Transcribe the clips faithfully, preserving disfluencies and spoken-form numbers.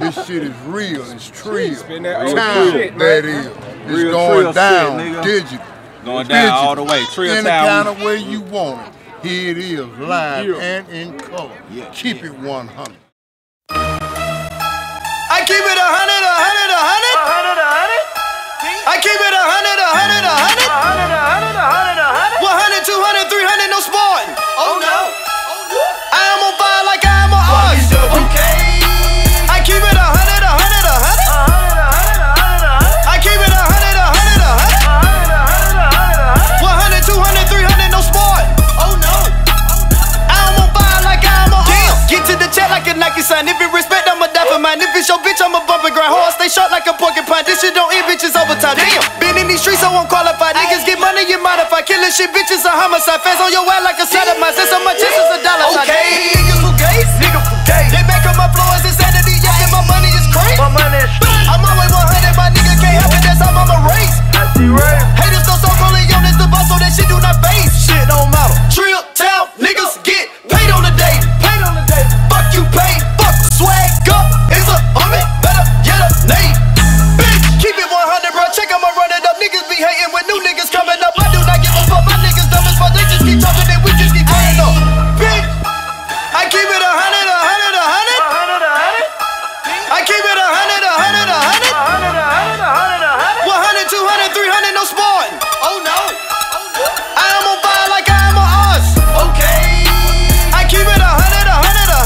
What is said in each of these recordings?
This shit is real, it's trill. Time, that, that is. It's real going down, shit, digital. Going down digital. All the way, trill in town. The kind of way you want it. Here it is, live yeah. and in color. Yeah. Keep yeah. it one hundred. I keep it one hundred, one hundred, one hundred. I keep it one hundred, one hundred, one hundred. one hundred, two hundred, three hundred, no sporting. Oh no. I am on fire like I am on ice. Okay. Keep it a hundred, a hundred, a hundred. I keep it a hundred, a hundred, a hundred. One hundred, two hundred, three hundred, no sport. Oh no. I'm on fire like I'm on damn. Ice. Get to the chat like a Nike sign. If it respect, I'ma die for mine. If it's your bitch, I'ma bump and grind hard. Stay short like a porcupine. This shit don't eat bitches overtime. Damn. Been in these streets, so I'm qualified. Niggas get money, you modify. Killing shit, bitches a homicide. Fans on your ass like a side of mine. That's how much this is a dollar sign. Okay. Niggas who gays, nigga who gays. They back on my floor as insanity. My money is crazy. My money is crazy. I'm always one hundred. My nigga can't help it. That's how I'ma race. I see race. Haters go so cold on this device, so that shit do not face. Shit don't matter. Trill town niggas get paid on the day. Paid on the day. Fuck you, paid. Fuck swag up. It's a homie. Better get a name. Bitch, keep it one hundred, bro. Check how I'ma run it up. Niggas be hating with new niggas coming up. I do not give a fuck. My niggas dumb as fuck. They just keep talking and we just keep running up. Bitch, I keep it one hundred. I keep it a hundred, a hundred, a hundred. One hundred, two hundred, three hundred, no sporting. Oh no. I am on fire like I am on ice. Okay. I keep it a hundred, a hundred, a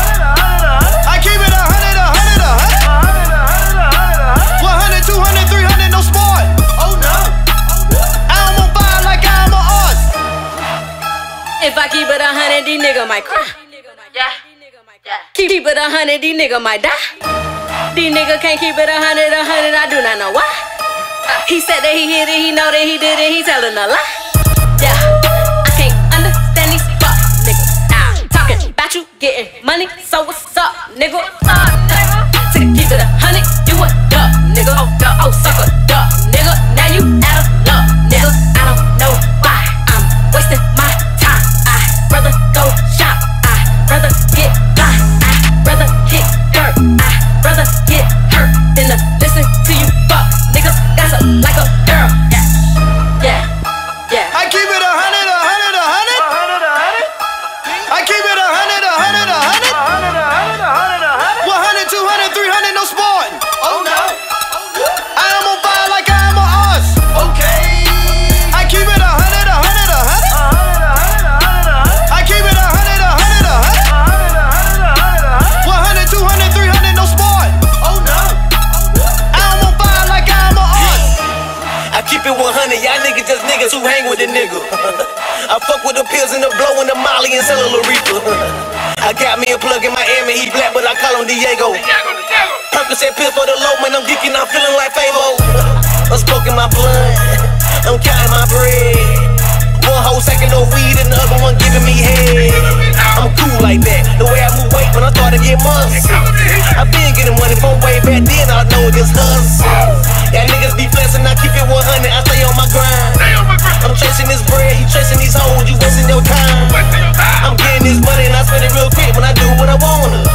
hundred. I keep it a hundred, a hundred, a hundred. One hundred, two hundred, three hundred, no sporting. Oh no. I am on fire like I am on ice. If I keep it a hundred, these niggas might cry. Yeah. Keep it a hundred, these niggas might die. These niggas can't keep it a hundred, a hundred, I do not know why. He said that he hit it, he know that he did it, he telling a lie. Yeah, I can't understand these fuck niggas. Nah, talking about you getting money, so what's up, nigga? Take keep it a hundred, you a duck, nigga. Oh, duck, oh, sucker, duck, nigga. Now you out of luck, nigga. I don't know why I'm wasting my time. I'd rather go shop, I'd rather get by. Brother kick dirt, I rather get hurt than to listen to you fuck niggas gossip like a girl. Yeah, yeah, yeah. I keep it a hundred, a hundred, a hundred. I keep it a hundred, a hundred, a hundred. One hundred, two hundred, three hundred, no sporting. Oh no. I am on fire like I am on ice. Okay. I keep it a hundred, a hundred, a hundred. I keep it a hundred, a hundred, a hundred. one hundred, two hundred, three hundred, no sport. Oh no. I'm on fire like I'm on ice. I keep it one hundred, y'all niggas just niggas who hang with a nigga. I fuck with the pills and the blow and the molly and sell a little reaper. I got me a plug in Miami, he black, but I call him Diego. Purpose said pill for the low, man, I'm geeking, I'm feeling like Fabo. I'm smoking my blood, I'm counting my bread. One whole second of weed and the other one giving me head. I'm cool like that, the way I move weight when I start to get months. I been getting money from way back then, I know it's hustle. Y'all niggas be flexing, I keep it one hundred, I stay on my grind. I'm chasing this bread, you chasing these hoes, you wasting your time. I'm getting this money and I spend it real quick when I do what I wanna.